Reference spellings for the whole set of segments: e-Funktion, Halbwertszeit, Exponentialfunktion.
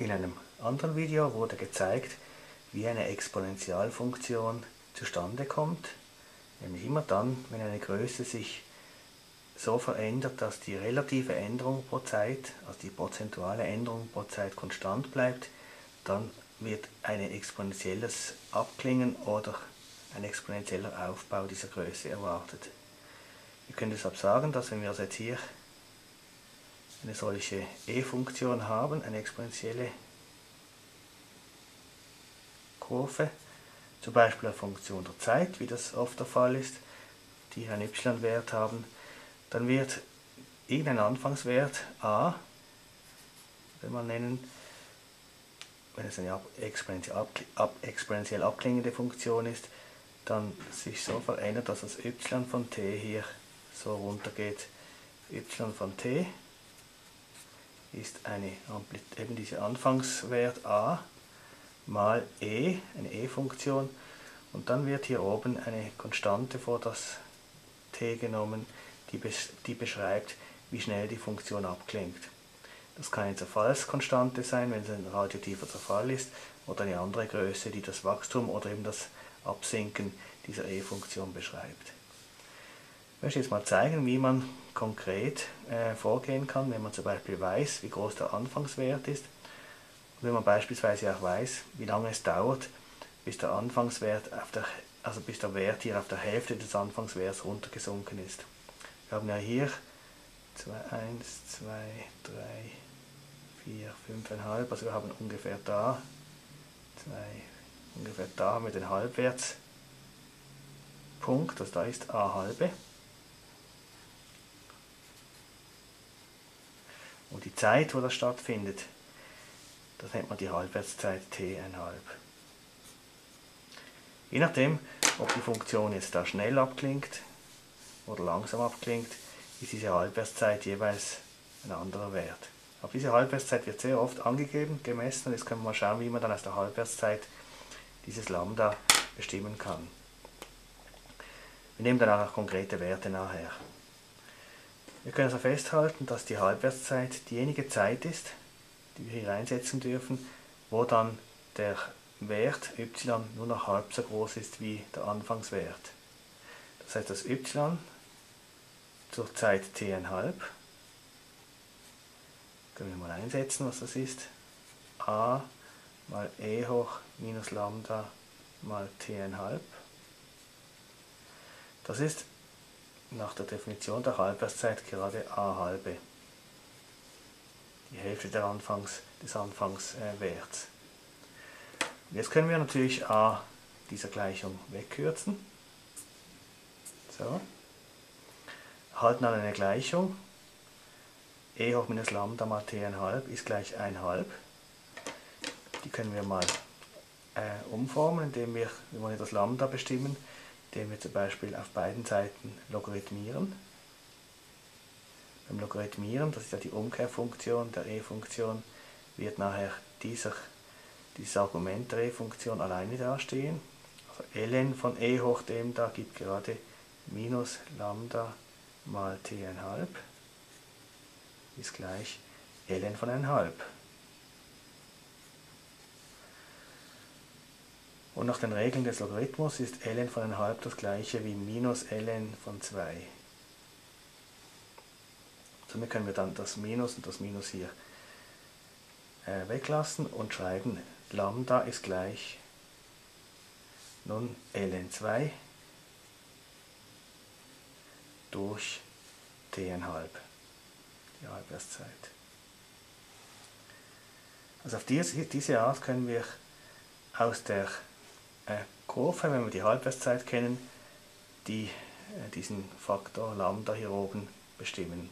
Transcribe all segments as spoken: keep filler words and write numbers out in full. In einem anderen Video wurde gezeigt, wie eine Exponentialfunktion zustande kommt, nämlich immer dann, wenn eine Größe sich so verändert, dass die relative Änderung pro Zeit, also die prozentuale Änderung pro Zeit konstant bleibt, dann wird ein exponentielles Abklingen oder ein exponentieller Aufbau dieser Größe erwartet. Wir können deshalb sagen, dass wenn wir jetzt hier eine solche E-Funktion haben, eine exponentielle Kurve, zum Beispiel eine Funktion der Zeit, wie das oft der Fall ist, die einen y-Wert haben, dann wird irgendein Anfangswert a, wenn man nennen, wenn es eine exponentiell abklingende Funktion ist, dann sich so verändert, dass das y von t hier so runtergeht. Y von t ist eine, eben dieser Anfangswert a mal e, eine e-Funktion, und dann wird hier oben eine Konstante vor das t genommen, die, bes die beschreibt, wie schnell die Funktion abklingt. Das kann eine Zerfallskonstante sein, wenn es ein radioaktiver Zerfall ist, oder eine andere Größe, die das Wachstum oder eben das Absinken dieser E-Funktion beschreibt. Ich möchte jetzt mal zeigen, wie man konkret äh, vorgehen kann, wenn man zum Beispiel weiß, wie groß der Anfangswert ist, und wenn man beispielsweise auch weiß, wie lange es dauert, bis der Anfangswert auf der, also bis der Wert hier auf der Hälfte des Anfangswerts runtergesunken ist. Wir haben ja hier eins, zwei, drei, vier, fünf Komma fünf, also wir haben ungefähr da, zwei, ungefähr da haben wir den Halbwertspunkt, also da ist a halbe. Und die Zeit, wo das stattfindet, das nennt man die Halbwertszeit t einhalb. Je nachdem, ob die Funktion jetzt da schnell abklingt oder langsam abklingt, ist diese Halbwertszeit jeweils ein anderer Wert. Aber diese Halbwertszeit wird sehr oft angegeben, gemessen, und jetzt können wir mal schauen, wie man dann aus der Halbwertszeit dieses Lambda bestimmen kann. Wir nehmen dann auch konkrete Werte nachher. Wir können also festhalten, dass die Halbwertszeit diejenige Zeit ist, die wir hier einsetzen dürfen, wo dann der Wert y nur noch halb so groß ist wie der Anfangswert. Das heißt, dass y zur Zeit t einhalb, können wir mal einsetzen, was das ist, a mal e hoch minus lambda mal t einhalb. Das ist nach der Definition der Halbwertszeit gerade a halbe, die Hälfte der Anfangs, des Anfangswerts. Und jetzt können wir natürlich a dieser Gleichung wegkürzen. So. Halten an eine Gleichung, e hoch minus lambda mal t einhalb ist gleich einhalb. Die können wir mal äh, umformen, indem wir, wir wollen das Lambda bestimmen, indem wir zum Beispiel auf beiden Seiten logarithmieren. Beim Logarithmieren, das ist ja die Umkehrfunktion der e-Funktion, wird nachher dieser, dieses Argument der e-Funktion alleine dastehen. Also ln von e hoch dem da gibt gerade minus lambda mal t einhalb ist gleich ln von einhalb. Und nach den Regeln des Logarithmus ist ln von einhalb das gleiche wie minus ln von zwei. Somit können wir dann das Minus und das Minus hier äh, weglassen und schreiben, Lambda ist gleich nun ln zwei durch t einhalb, die Halbwertszeit. Also auf diese, diese Art können wir aus der Kurve, wenn wir die Halbwertszeit kennen, die äh, diesen Faktor Lambda hier oben bestimmen.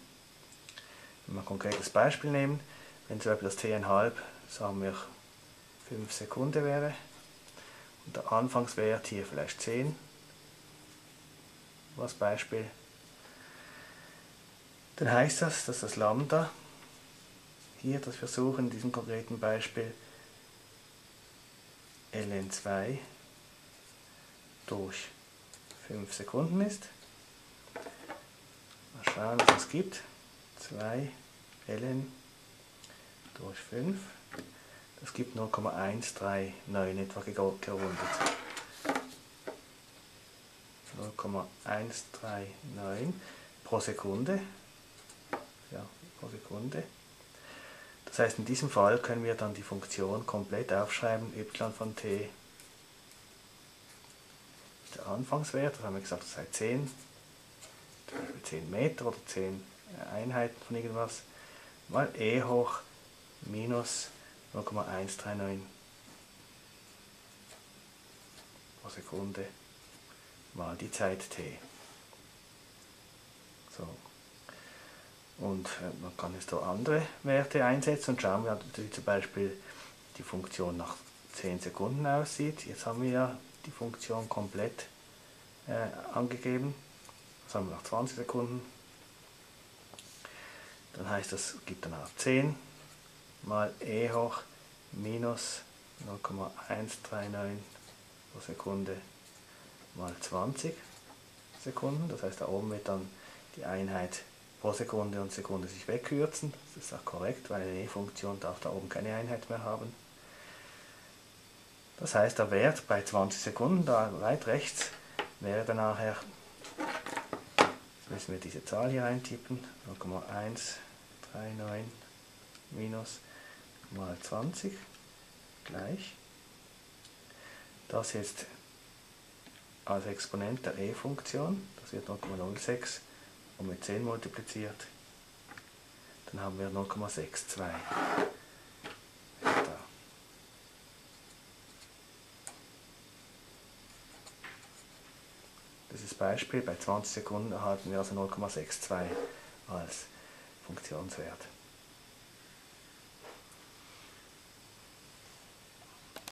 Wenn wir ein konkretes Beispiel nehmen, wenn zum Beispiel das t einhalb, sagen wir fünf Sekunden wäre und der Anfangswert hier vielleicht zehn, als Beispiel, dann heißt das, dass das Lambda hier, das wir suchen in diesem konkreten Beispiel, ln zwei durch fünf Sekunden ist. Mal schauen, was es gibt. zwei ln durch fünf. Es gibt null Komma eins drei neun etwa gerundet. null Komma eins drei neun pro Sekunde. Ja, pro Sekunde. Das heißt, in diesem Fall können wir dann die Funktion komplett aufschreiben, y von t ist der Anfangswert, das haben wir gesagt, das sei zehn, zum Beispiel zehn Meter oder zehn Einheiten von irgendwas, mal e hoch minus null Komma eins drei neun pro Sekunde mal die Zeit t. So. Und man kann jetzt da andere Werte einsetzen und schauen, wie zum Beispiel die Funktion nach zehn Sekunden aussieht. Jetzt haben wir ja die Funktion komplett äh, angegeben. Das haben wir nach zwanzig Sekunden. Dann heißt das, gibt dann auch zehn mal e hoch minus null Komma eins drei neun pro Sekunde mal zwanzig Sekunden. Das heißt, da oben wird dann die Einheit pro Sekunde und Sekunde sich wegkürzen. Das ist auch korrekt, weil eine E-Funktion darf da oben keine Einheit mehr haben. Das heißt, der Wert bei zwanzig Sekunden, da weit rechts, wäre dann nachher, jetzt müssen wir diese Zahl hier eintippen, null Komma eins drei neun minus mal zwanzig gleich. Das jetzt als Exponent der E-Funktion, das wird null Komma null sechs und mit zehn multipliziert, dann haben wir null Komma sechs zwei. Dieses Beispiel, bei zwanzig Sekunden erhalten wir also null Komma sechs zwei als Funktionswert.